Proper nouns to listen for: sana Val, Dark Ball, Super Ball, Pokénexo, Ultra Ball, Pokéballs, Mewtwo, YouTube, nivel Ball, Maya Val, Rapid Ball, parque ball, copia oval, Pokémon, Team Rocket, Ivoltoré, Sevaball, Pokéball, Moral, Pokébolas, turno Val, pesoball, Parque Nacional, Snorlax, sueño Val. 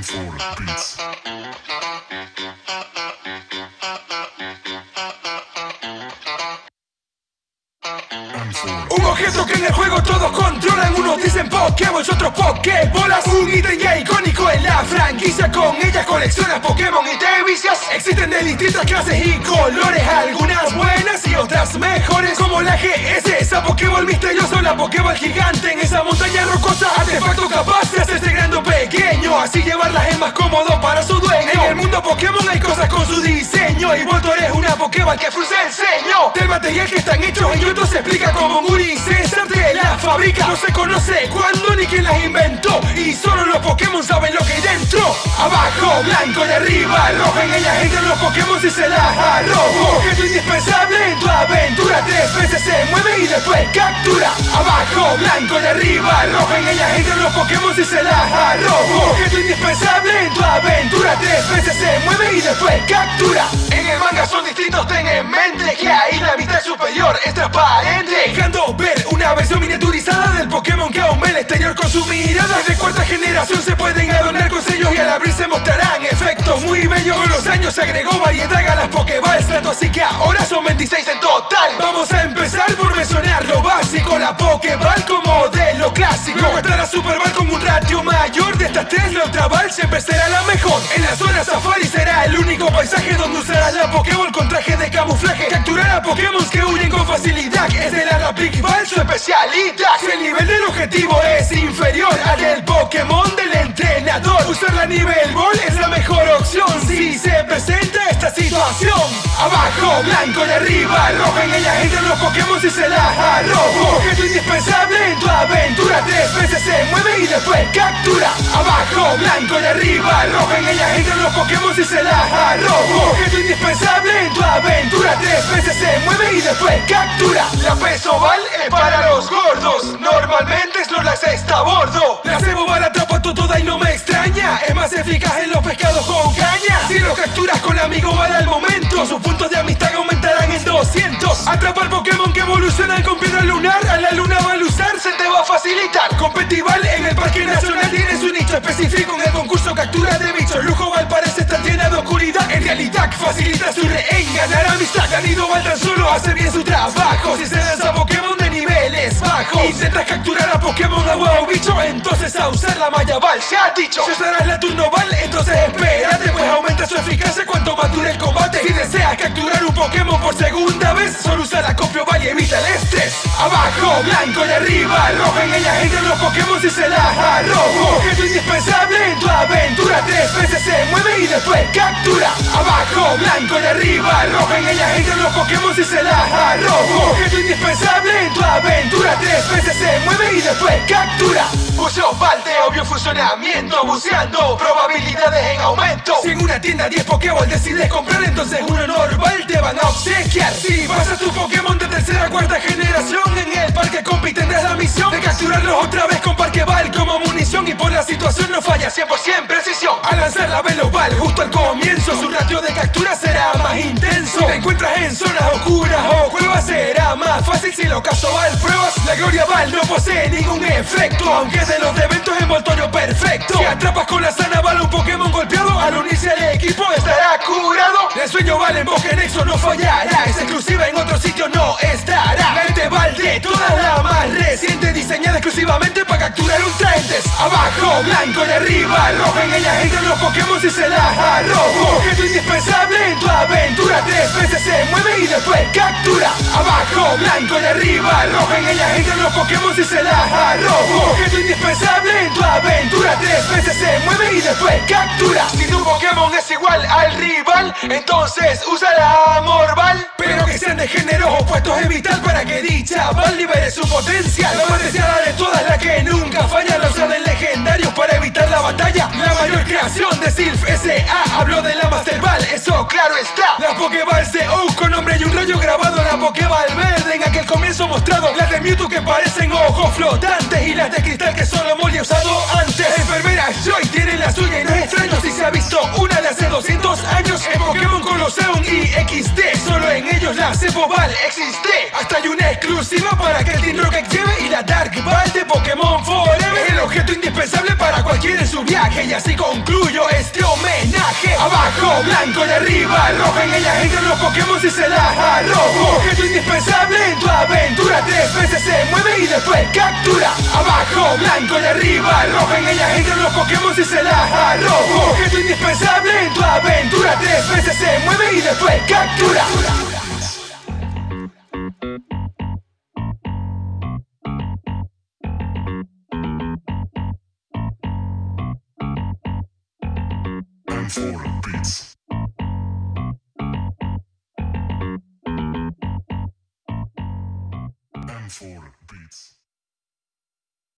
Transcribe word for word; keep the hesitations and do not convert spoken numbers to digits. time for repeats. Un objeto que en el juego todos controlan. Unos dicen Pokéballs, otros Pokébolas. Un ítem ya icónico en la franquicia. Con ellas coleccionas Pokémon y te vicias. Existen de distintas clases y colores, algunas buenas y otras mejores. Como la G S, esa Pokéball misteriosa, la Pokéball gigante en esa montaña rocosa. Artefacto capaz de hacerse grande o pequeño, así llevarlas es más cómodo para su dueño. En el mundo Pokémon hay cosas con su diseño. Ivoltoré es una Pokéball que frunce el ceño. Del material que están hechos en YouTube se explica como un incesar de la fábrica. No se conoce cuándo ni quién las inventó, y solo los Pokémon saben lo que hay dentro. Abajo blanco y arriba rojo, en ellas entran los Pokémon y se las arrojo. Objeto indispensable en tu aventura, tres veces se mueve y después captura. Abajo blanco y arriba rojo, en ellas entran los Pokémon y se las arrojo. Objeto indispensable en tu aventura, tres veces se mueve y después captura. En el manga son distintos, ten en mente que ahí la mitad superior es transparente, dejando ver una versión miniaturizada del Pokémon que aún ve el exterior con su mirada. Desde cuarta generación se pueden adornar con sellos y al abrirse mostrarán efectos muy bellos. Con los años se agregó variedad a las Pokéballs, tanto así que ahora son veintiséis en total. Vamos a empezar por mencionar lo básico, la Pokéball como de lo clásico. Luego está la Super Ball con un ratio mayor, de estas tres la Ultra Ball siempre será la mejor. En la zona Safari será el único paisaje donde usarás la Pokéball con traje de camuflaje. Capturar a Pokémon que huyen con facilidad es de la Rapid Ball su especialidad. Si el nivel del objetivo es inferior al del Pokémon del entrenador, usar la nivel Ball es la mejor opción si se presenta esta situación. Abajo blanco y arriba rojo, en ellas entran los Pokémon y se las arrojo. Objeto indispensable en tu aventura, tres veces se mueve y después captura. Abajo blanco y arriba rojo, en ellas entran los Pokémon y se las arrojo. Objeto indispensable en tu aventura, tres veces se mueve y después captura. La pesoball es para los gordos, normalmente Snorlax está a bordo. La Sevaball atrapa toda y no me extraña, es más eficaz en los pescados con caña. Si los capturas con amigo bala al momento, sus puntos de amistad aumentarán en doscientos. Atrapar Pokémon que evolucionan con piedra lunar, a la luna va a usar, se te va a facilitar. Competival en el Parque Nacional tiene su nicho específico en el concurso captura de bichos. Lujo Val parece estar llena de oscuridad, en realidad facilita su rehén, ganar amistad. Nivel Ball tan solo hace bien su trabajo, si se lanza Pokémon de niveles bajos. Intentas capturar a Pokémon agua o bicho, entonces a usar la Maya Val se ha dicho. Si usarás la turno Val, entonces espérate, pues aumenta su eficacia cuanto más dure el combate. Si deseas capturar un Pokémon por segunda vez, solo usa la copia oval y evita el estrés. Abajo blanco y arriba rojo, en ellas entran los Pokémon y se las arrojo. Objeto indispensable en tu aventura, tres veces se mueve y después captura. Abajo blanco y arriba rojo, en ellas entran los Pokémon y se las arrojo. Objeto indispensable en tu aventura, tres veces se mueve y después captura. Buceo Val de obvio funcionamiento, buceando probabilidades en aumento. Si en una tienda diez Pokéball decides comprar, entonces uno normal te van a obsequiar. Si vas a tu Pokémon de tercera a cuarta generación, en el parque compi tendrás la misión de capturarlos otra vez con Parque Ball como munición. Y por la situación no falla, cien por ciento precisión. Al lanzar la Velo Ball justo al comienzo, su ratio de captura será más intenso. Si te encuentras en zonas oscuras o cuevas, será más fácil si lo caso Val pruebas. La Gloria Val no posee ningún efecto, aunque es de los de eventos envoltorio perfecto. Si atrapas con la sana Val un Pokémon golpeado, al unirse al equipo estará curado. El sueño Val en Pokénexo no fallará, es exclusiva, en otro sitio no estará. La este Val de todas las más recientes, diseñada exclusivamente para capturar un trentes. Abajo blanco y arriba rojo, en ellas entran los Pokémon y se las arrojo. Objeto indispensable en tu aventura, tres veces se mueve y después captura. Abajo blanco y arriba rojo, en ellas entran los Pokémon y se las arrojo. Objeto indispensable en tu aventura, tres veces se mueve y después captura. Si tu Pokémon es igual al rival, entonces usa la Moral, pero que sean de géneros opuestos es vital para que dicha Val libere su potencial. La más deseada de todas, la que nunca falla, la usan en legendarios para evitar la batalla. La mayor creación de Silf S A, habló de la Master Val, eso claro está. La Pokéball C O con nombre y un rayo grabado, la Pokéball verde en aquel comienzo mostrado, las de Mewtwo que parecen ojos flotantes y las de cristal que solo Moly ha usado antes. Enfermera Joy tiene la suya y no es extraño si se ha visto una de hace doscientos años en Pokémon Colosseum y X D. Solo en ellos la Sevaball existe, hasta hay una exclusiva para que el Team Rocket lleve y la Dark Ball de Pokémon Forever. objeto indispensable para cualquiera en su viaje. Y así concluyo este homenaje. Abajo blanco y arriba rojo, en ella entran los Pokémon y se las arrojo. Objeto indispensable en tu aventura, tres veces se mueve y después captura. Abajo blanco y arriba rojo, en ella entran los Pokémon y se las arrojo. Objeto indispensable en tu aventura, tres veces se mueve y después captura. Four beats.